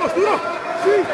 ¡Vamos, tío! ¡Sí!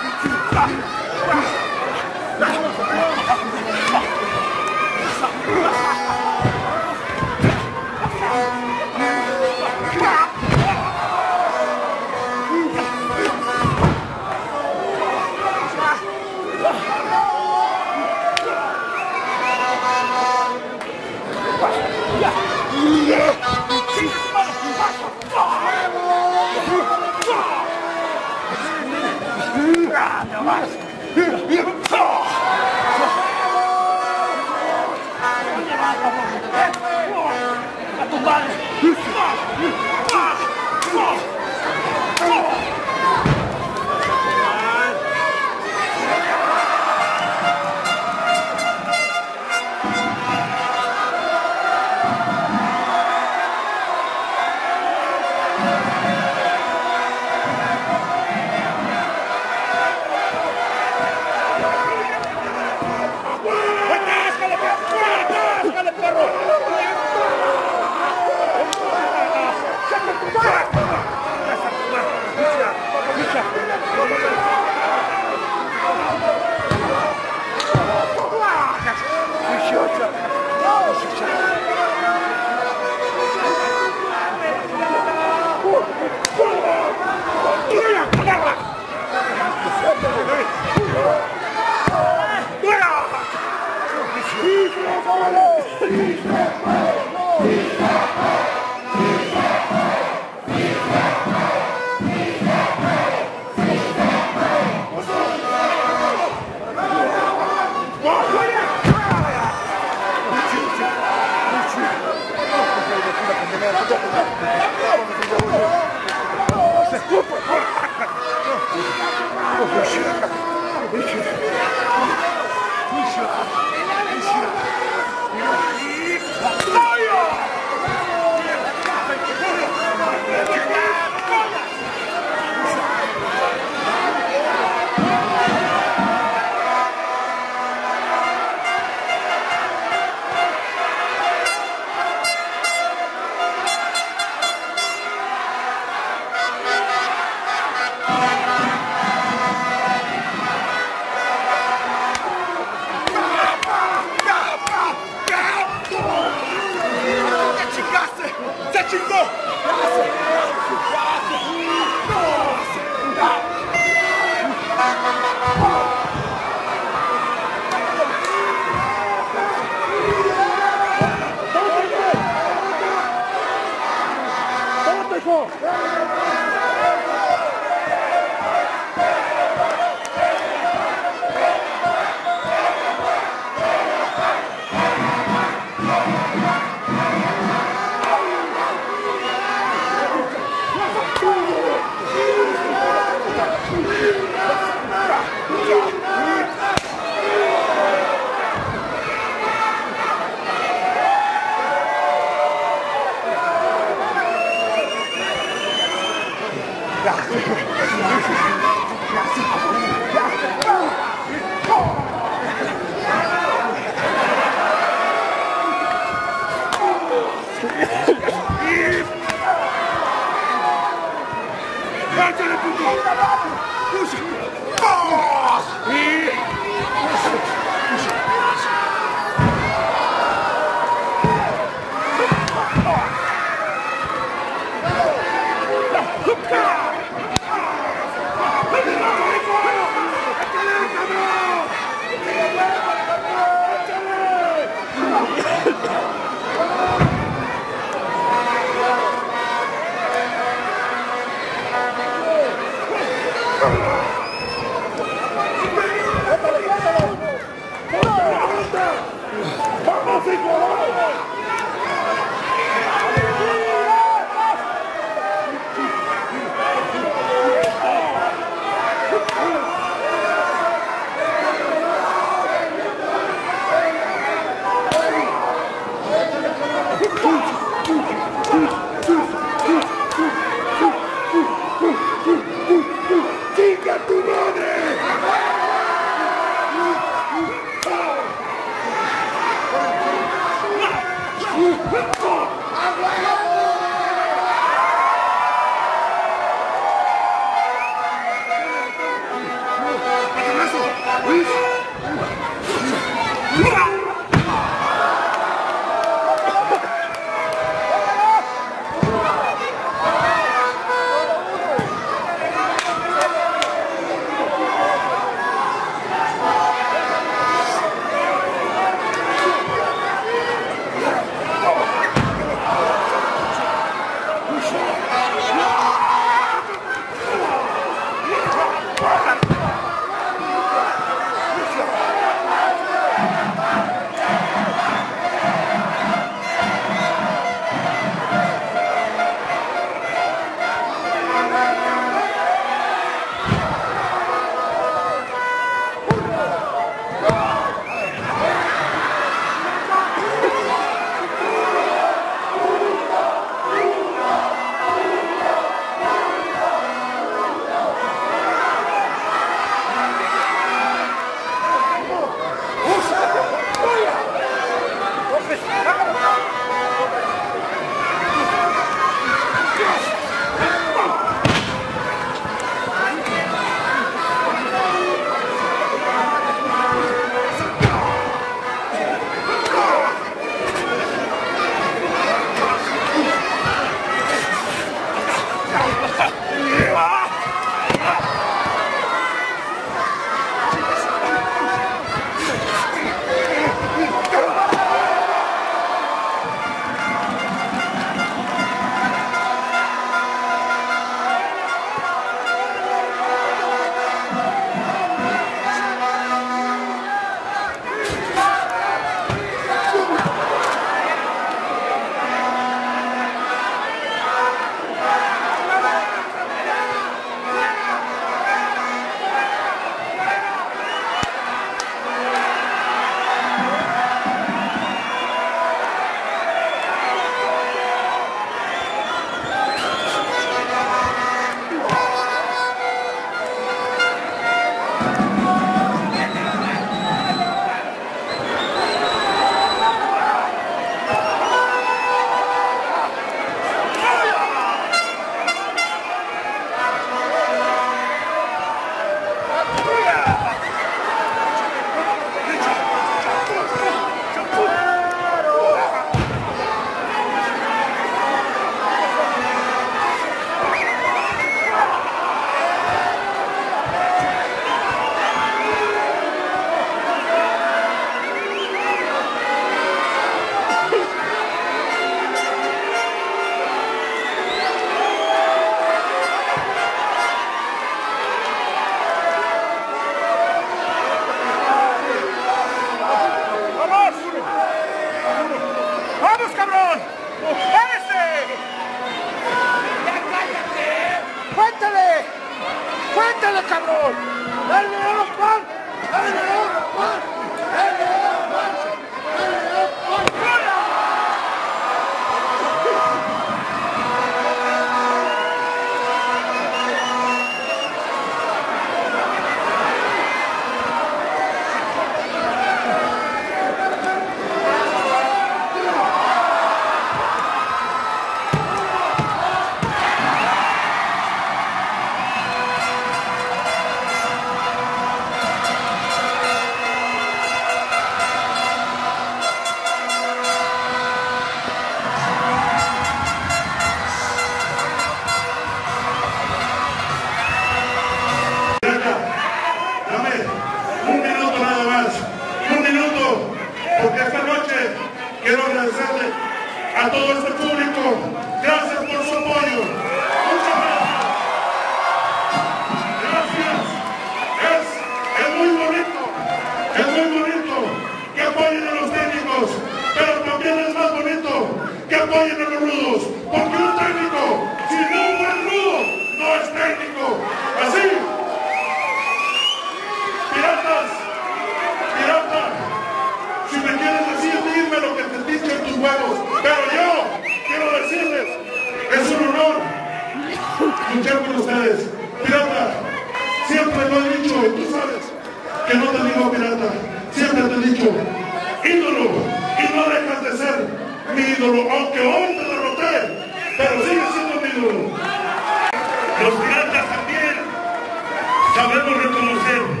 Sabemos reconocer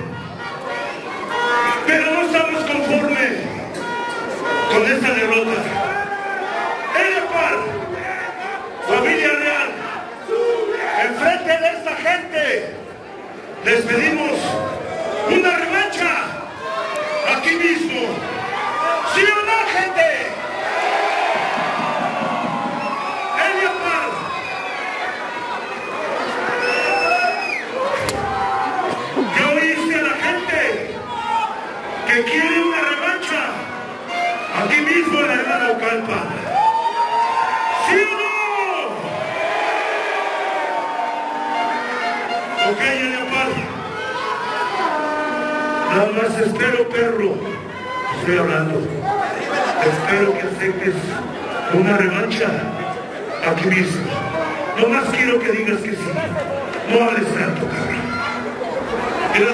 gente, les pedimos una revancha aquí mismo. ¿Sí o no, gente? Quiere una revancha aquí mismo en la Hermana Ocampa. ¿Sí o no? Ok, Eliapal. Nada más espero, perro. Estoy hablando. Espero que aceptes una revancha aquí mismo. No más quiero que digas que sí. No hables tanto, cabrón. Mira,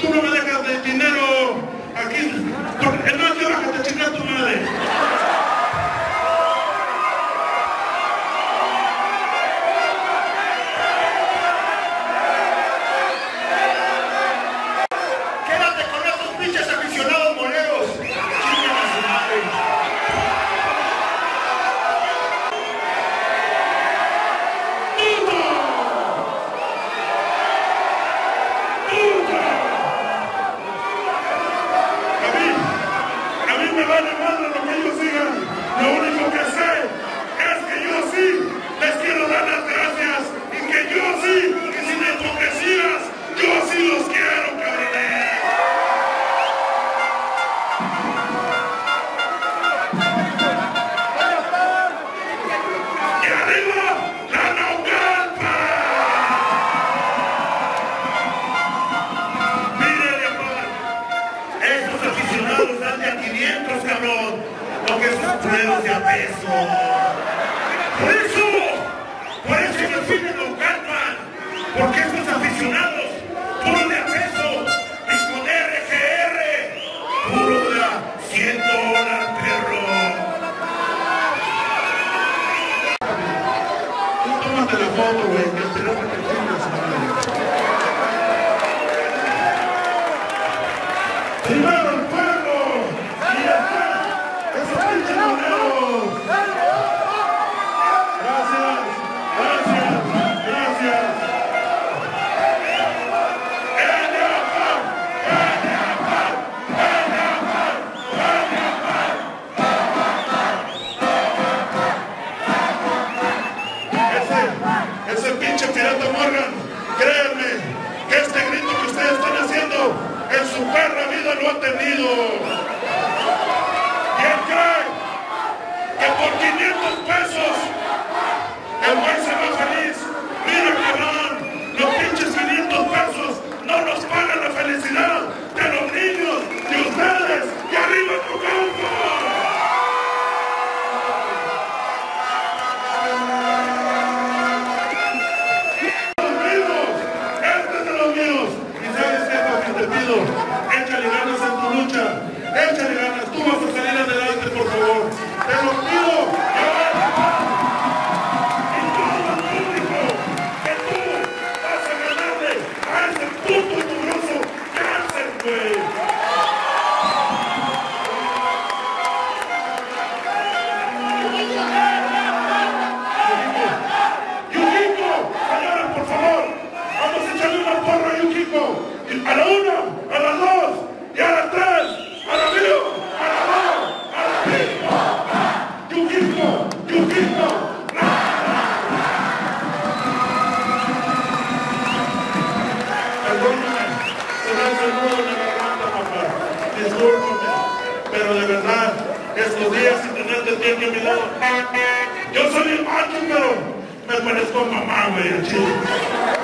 tú no me dejas de dinero aquí, el más de hora que te chingas tu madre. Quédate con esos pinches aficionados moleros. Chingan a su madre. ¡Puta! ¡Puta! Me vale madre lo que ellos digan, lo único que sé es que yo sí les quiero dar las gracias y que yo sí, que sin hipocresías, yo sí los quiero, cabrones. Y arriba, la Naucalpa. Mírale, papá, estos aficionados dan de aquí 500, cabrón, porque son pruebas de a peso. Por eso que los fines no calman, porque estos aficionados, puro de a peso, es con RGR, puro de a $100, perro. Tú tómate la foto, güey, que esperamos que tengas, madre. ¡Primero! Lo ha tenido. Y él cree que por $500 el güey se va feliz. Mira, cabrón, los pinches $500 no nos pagan la felicidad de los niños, de ustedes. Y arriba tu campo. Los míos, este es de los míos. Y sabes qué, papi, te pido. Échale ganas en tu lucha, échale ganas, tú vas a salir adelante, por favor. Te lo pido, y todo el público, que tú vas a ganarle a ese puto y doloroso cáncer, güey. Yukiko, señora, por favor, vamos a echarle una porra a Yukiko. A la una, a las dos, y a las tres, a la mío, a la dos, a la cinco, Yukiko, Yukiko, ra, ra, ra. Perdóname, se me hace el nudo en la garganta, papá, discúlpame, pero de verdad, estos días sin tenerte tiempo a mi lado, yo soy el macho, pero me parezco a mamá, güey, chido.